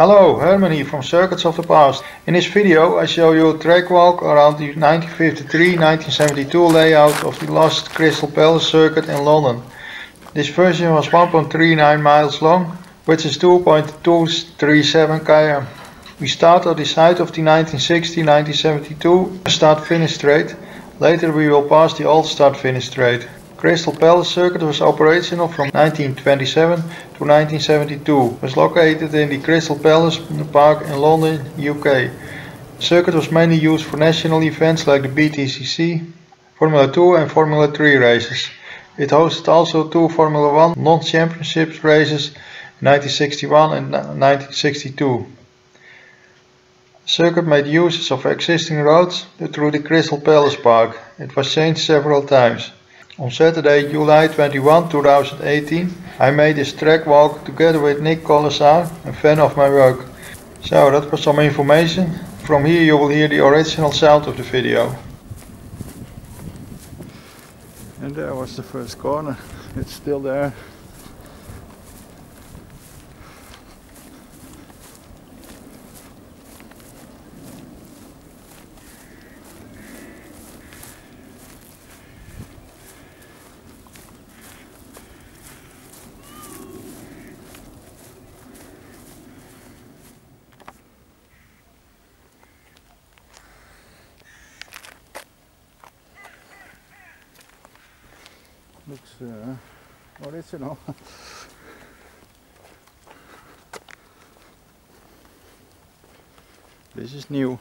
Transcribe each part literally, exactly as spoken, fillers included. Hello, Harmony from Circuits of the Past. In this video I show you a track walk around the nineteen fifty-three to nineteen seventy-two layout of the last Crystal Palace circuit in London. This version was one point three nine miles long, which is two point two three seven kilometers. We start at the side of the nineteen sixty to nineteen seventy-two start-finish straight. Later we will pass the old start-finish straight. Crystal Palace Circuit was operational from nineteen twenty-seven to nineteen seventy-two. It was located in the Crystal Palace Park in London, U K. The circuit was mainly used for national events like the B T C C, Formula Two and Formula Three races. It hosted also two Formula One non-championship races in nineteen sixty-one and nineteen sixty-two. The circuit made use of existing roads through the Crystal Palace Park. It was changed several times. On Saturday, July twenty-first, two thousand eighteen, I made this track walk together with Nick Koleszar, a fan of my work. So that was some information. From here you will hear the original sound of the video. And there was the first corner. It's still there. Looks uh, original. This is new.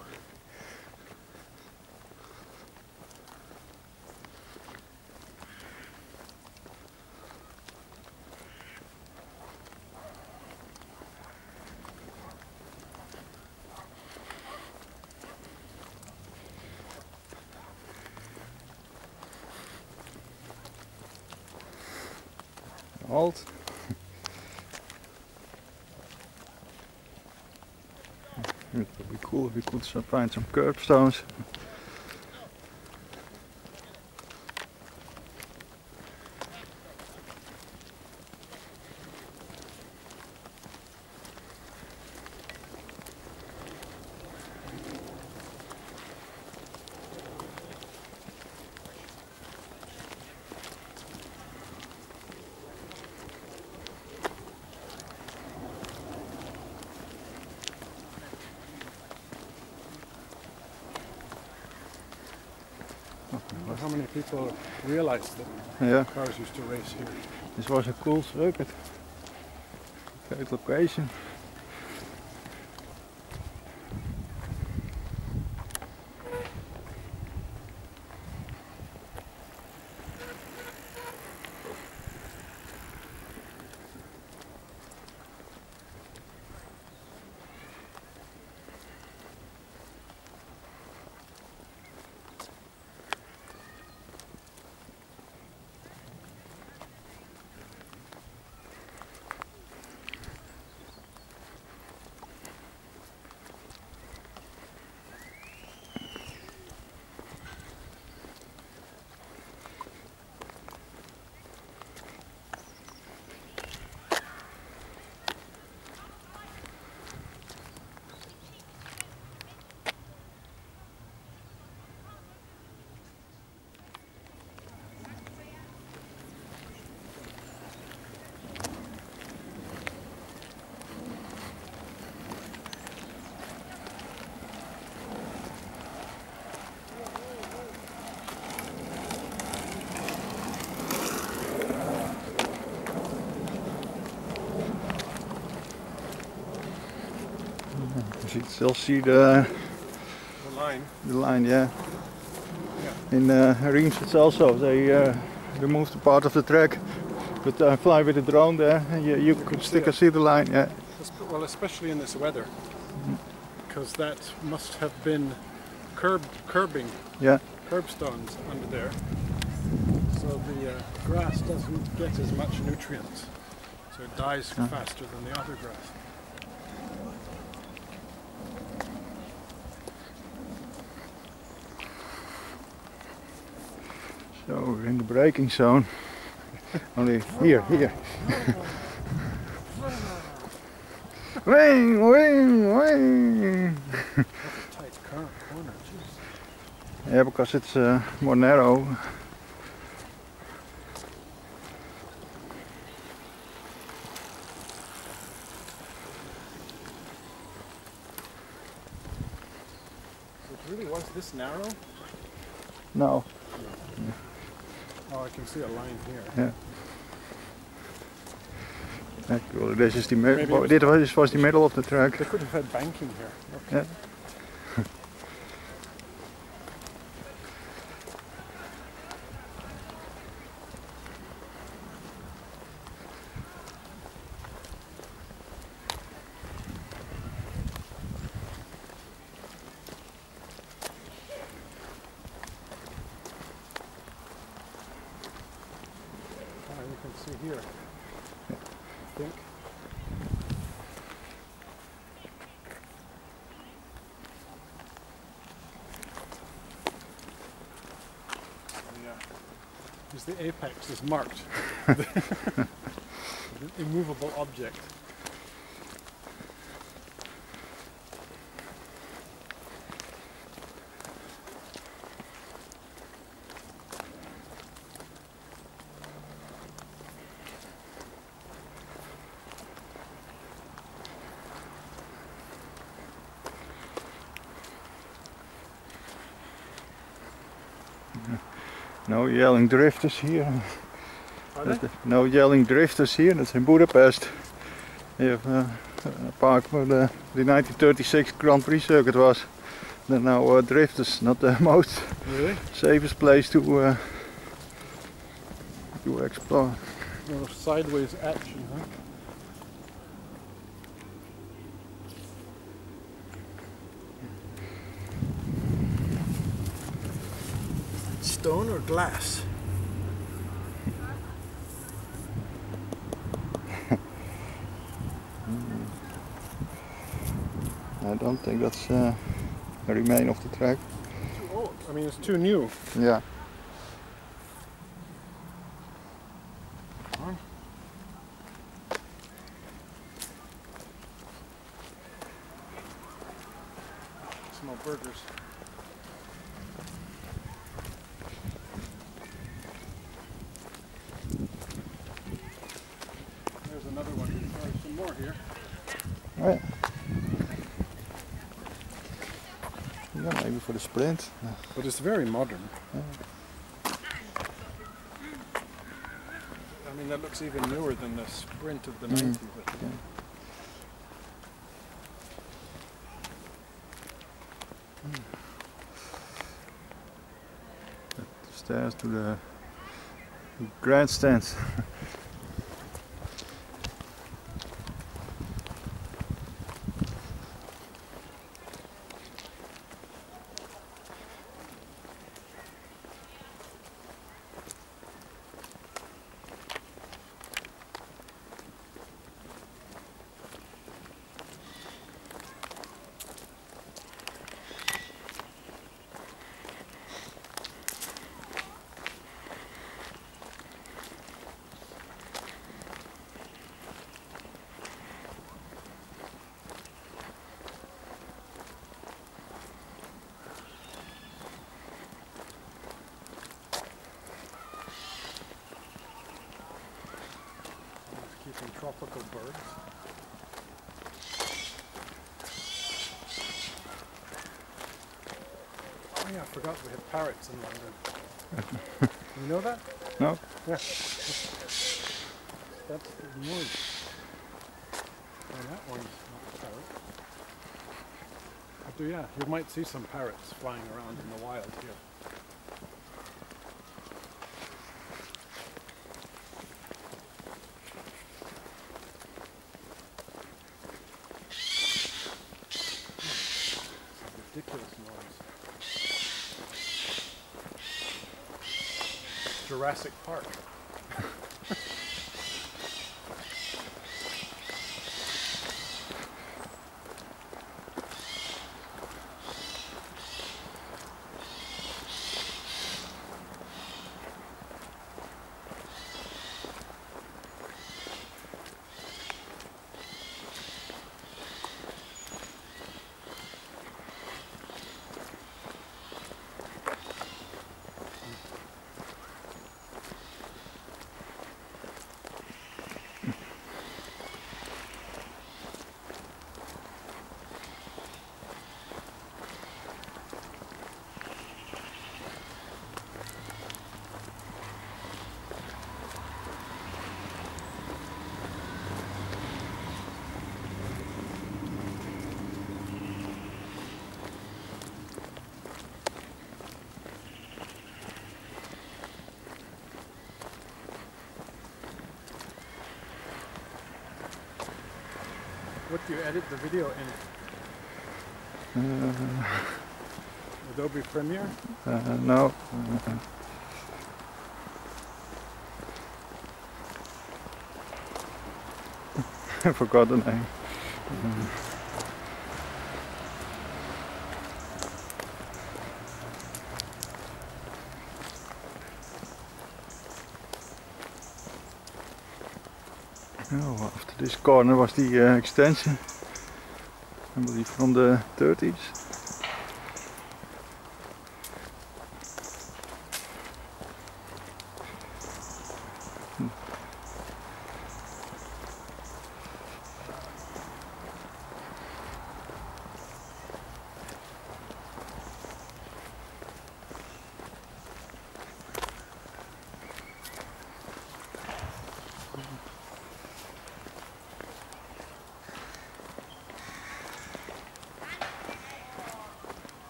Halt. It would be cool if we could find some curb stones. How many people realized that yeah. cars used to race here? This was a cool circuit. Great location. You can still see the, the line. The line, yeah. yeah. In uh, Reims, it's also they uh, removed a part of the track, but I uh, fly with a drone there, and you, you, you could stick see and see the line. Yeah. Well, especially in this weather, because mm-hmm. that must have been curb curbing. Yeah. Curb stones under there, so the uh, grass doesn't get as much nutrients, so it dies yeah. faster than the other grass. So we're in the braking zone. Only here, here. Wing, wing, wing. That's a tight corner, jeez. Yeah, because it's uh, more narrow. This narrow? No. Yeah. Oh, I can see a line here. Yeah. Like, well, this is the was this was, was the middle of the track. They could have had banking here. Okay. Yeah. Here, I think. Yeah. Because the apex is marked. It's an immovable object. No yelling drifters here. No yelling drifters here. That's in Budapest. You have uh, a park where the, the nineteen thirty-six Grand Prix circuit was. There are now uh, drifters, not the most really? safest place to uh, to explore. No sideways action, huh? Stone or glass? I don't think that's uh, a remain of the track. Too old. I mean, it's too new. Yeah. Small burgers. For the sprint. But it's very modern. Yeah. I mean, that looks even newer than the sprint of the mm. nineties. Yeah. Mm. The stairs to the grandstands. Some tropical birds. Oh yeah, I forgot we had parrots in London. You know that? No. Yeah. That's the noise. Oh, that one's not a parrot. But yeah, you might see some parrots flying around in the wild here. Jurassic Park. What do you edit the video in? Uh, Adobe Premiere? Uh, no. Uh, I forgot the name. Um, Oh, after this corner was the uh, extension, I believe from the thirties. Hmm.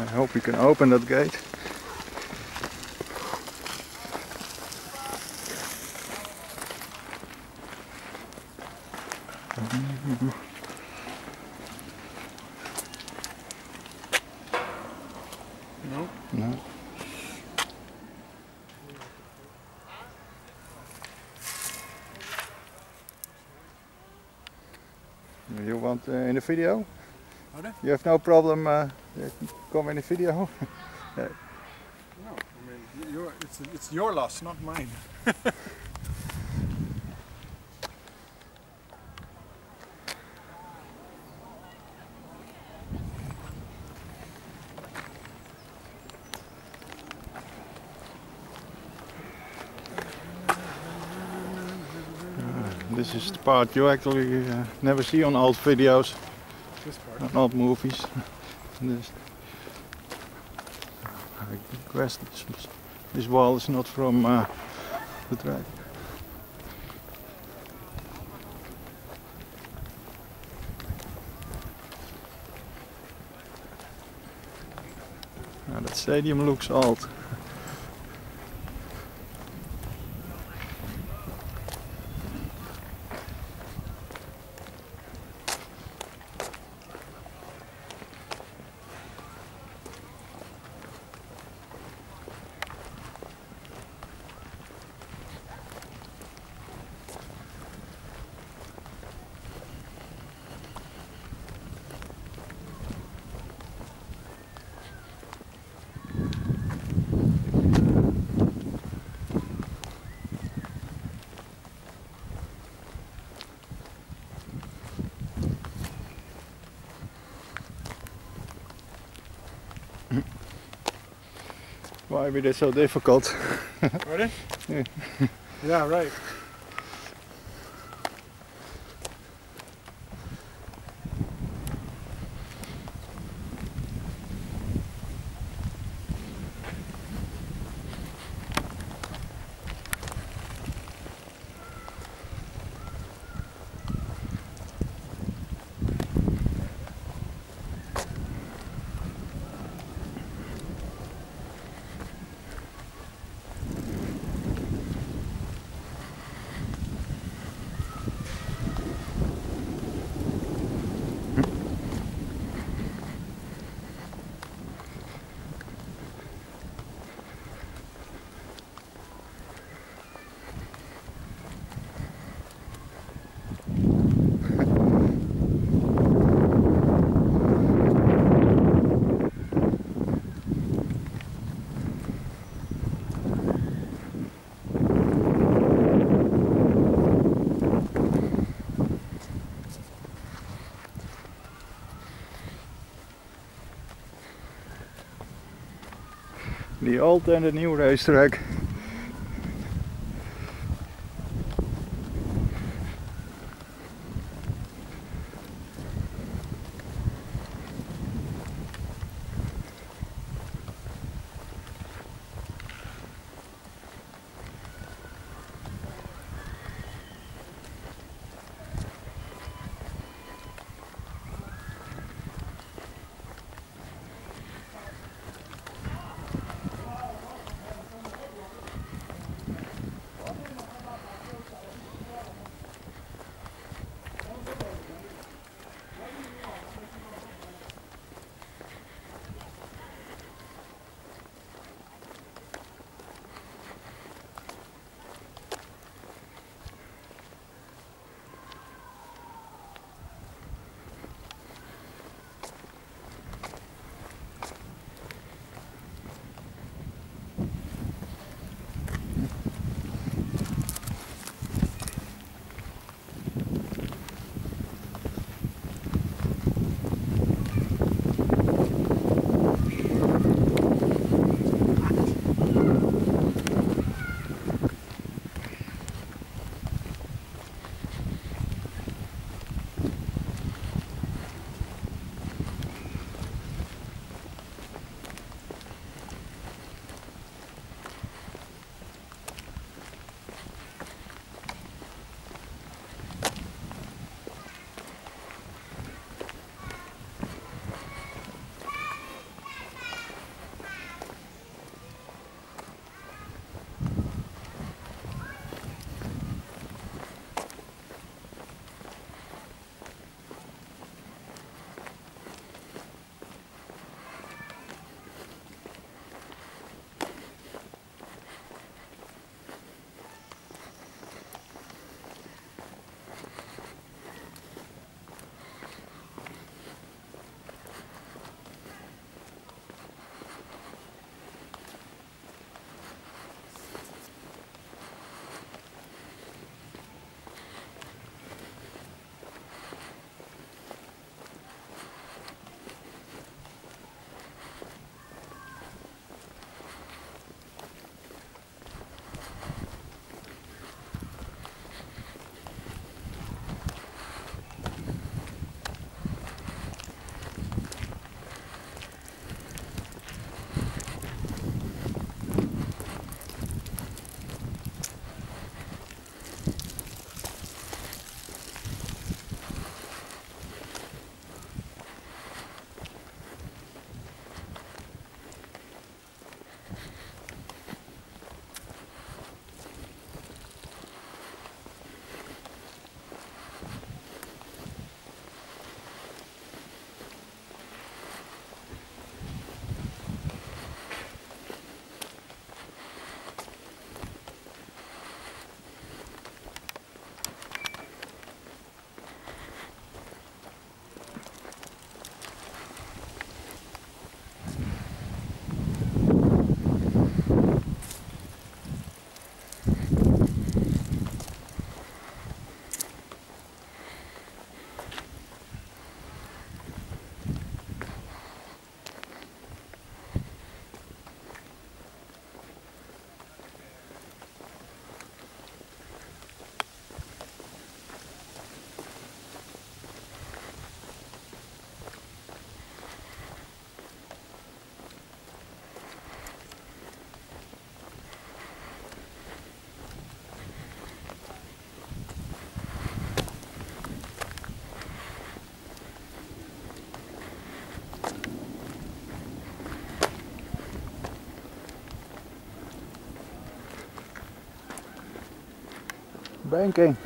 I hope we can open that gate. No? No. You want uh, in the video? You have no problem uh, come in the video? Yeah. No, I mean, you're, it's, it's your loss, not mine. uh, this is the part you actually uh, never see on old videos. This part. Not movies. This, I guess this, this wall is not from uh, the track. Now that stadium looks old. Why would it so difficult? Really? Yeah. Yeah, right. The old and the new racetrack. banking.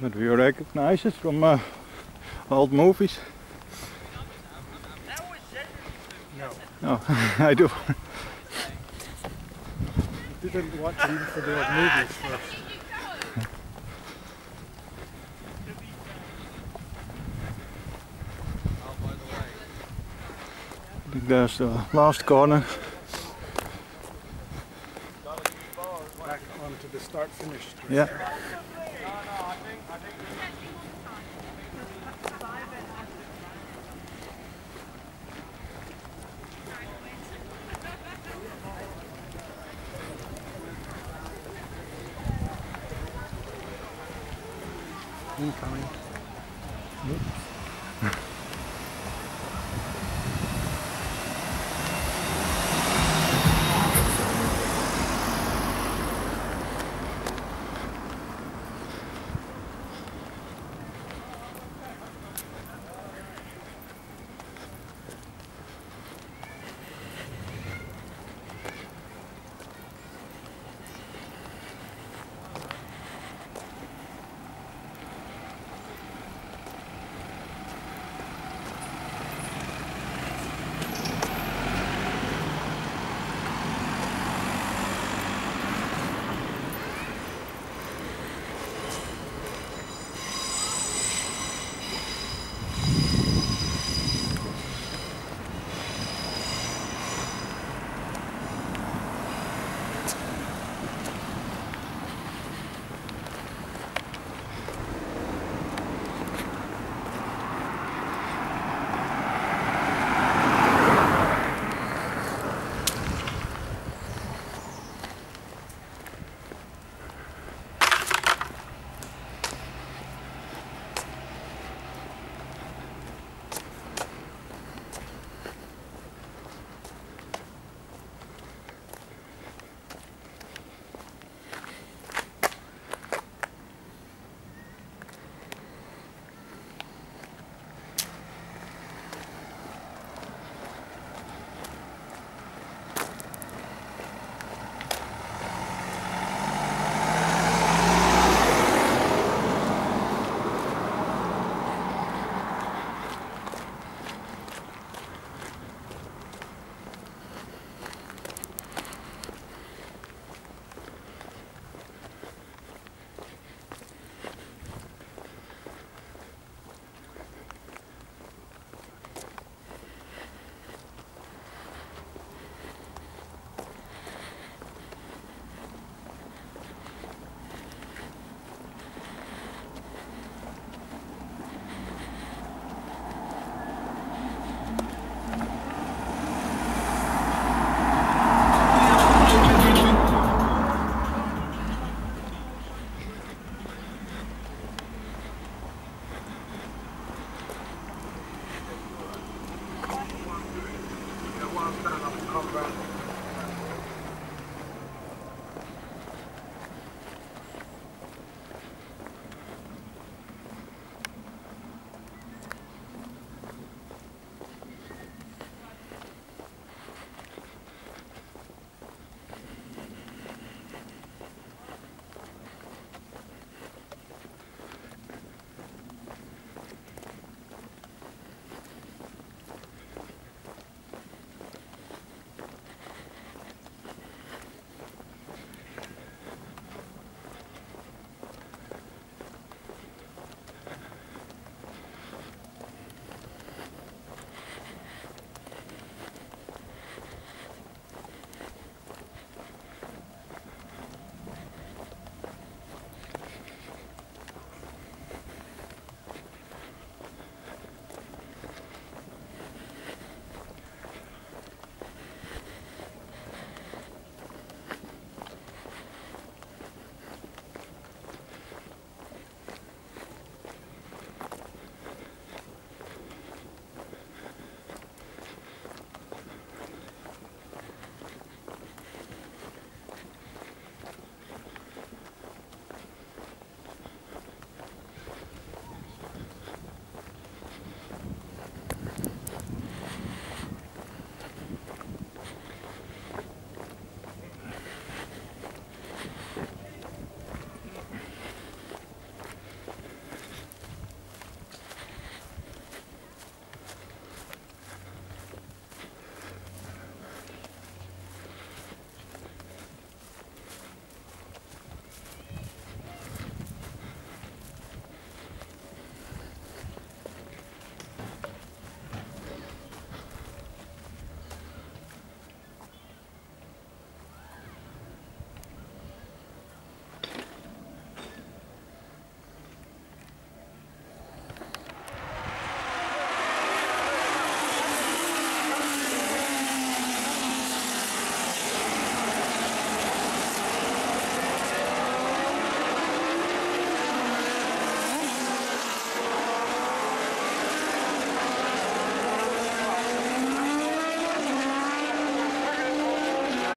But we recognize it from uh, old movies. No. No, I do. You didn't watch even for the old movies first. I think there's the last corner. Back onto the start-finish straight. Yeah. Incoming. Oops.